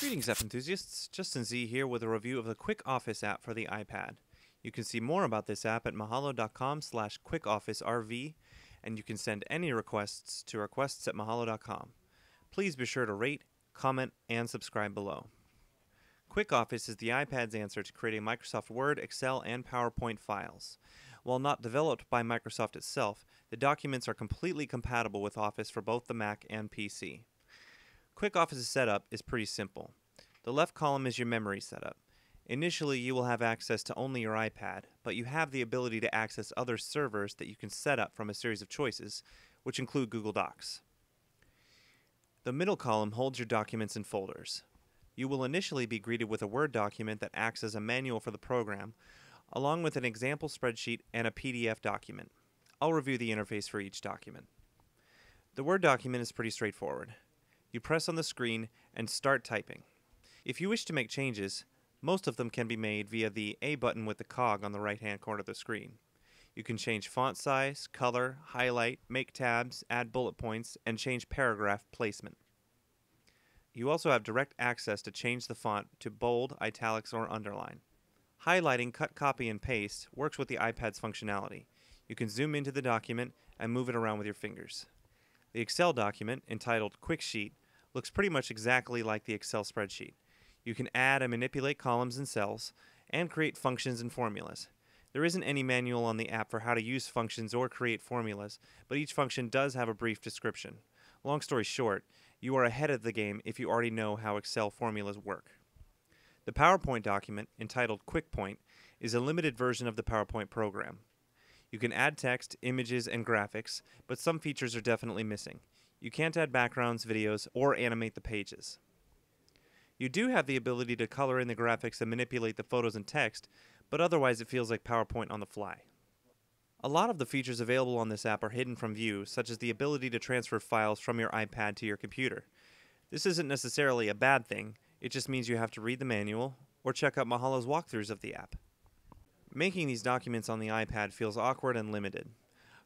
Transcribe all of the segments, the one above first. Greetings, app enthusiasts. Justin Z here with a review of the QuickOffice app for the iPad. You can see more about this app at Mahalo.com/QuickOfficeRV, and you can send any requests to requests@Mahalo.com. Please be sure to rate, comment, and subscribe below. QuickOffice is the iPad's answer to creating Microsoft Word, Excel, and PowerPoint files. While not developed by Microsoft itself, the documents are completely compatible with Office for both the Mac and PC. QuickOffice's setup is pretty simple. The left column is your memory setup. Initially, you will have access to only your iPad, but you have the ability to access other servers that you can set up from a series of choices, which include Google Docs. The middle column holds your documents and folders. You will initially be greeted with a Word document that acts as a manual for the program, along with an example spreadsheet and a PDF document. I'll review the interface for each document. The Word document is pretty straightforward. You press on the screen and start typing. If you wish to make changes, most of them can be made via the A button with the cog on the right-hand corner of the screen. You can change font size, color, highlight, make tabs, add bullet points, and change paragraph placement. You also have direct access to change the font to bold, italics, or underline. Highlighting, cut, copy, and paste works with the iPad's functionality. You can zoom into the document and move it around with your fingers. The Excel document, entitled Quicksheet, looks pretty much exactly like the Excel spreadsheet. You can add and manipulate columns and cells, and create functions and formulas. There isn't any manual on the app for how to use functions or create formulas, but each function does have a brief description. Long story short, you are ahead of the game if you already know how Excel formulas work. The PowerPoint document, entitled QuickPoint, is a limited version of the PowerPoint program. You can add text, images, and graphics, but some features are definitely missing. You can't add backgrounds, videos, or animate the pages. You do have the ability to color in the graphics and manipulate the photos and text, but otherwise it feels like PowerPoint on the fly. A lot of the features available on this app are hidden from view, such as the ability to transfer files from your iPad to your computer. This isn't necessarily a bad thing, it just means you have to read the manual or check out Mahalo's walkthroughs of the app. Making these documents on the iPad feels awkward and limited.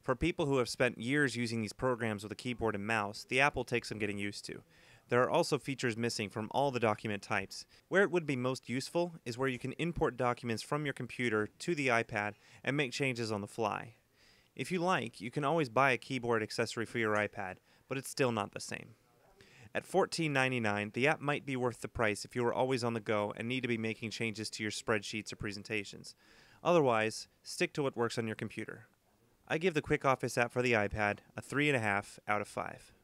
For people who have spent years using these programs with a keyboard and mouse, the app will take some getting used to. There are also features missing from all the document types. Where it would be most useful is where you can import documents from your computer to the iPad and make changes on the fly. If you like, you can always buy a keyboard accessory for your iPad, but it's still not the same. At $14.99, the app might be worth the price if you are always on the go and need to be making changes to your spreadsheets or presentations. Otherwise, stick to what works on your computer. I give the QuickOffice app for the iPad a 3.5 out of 5.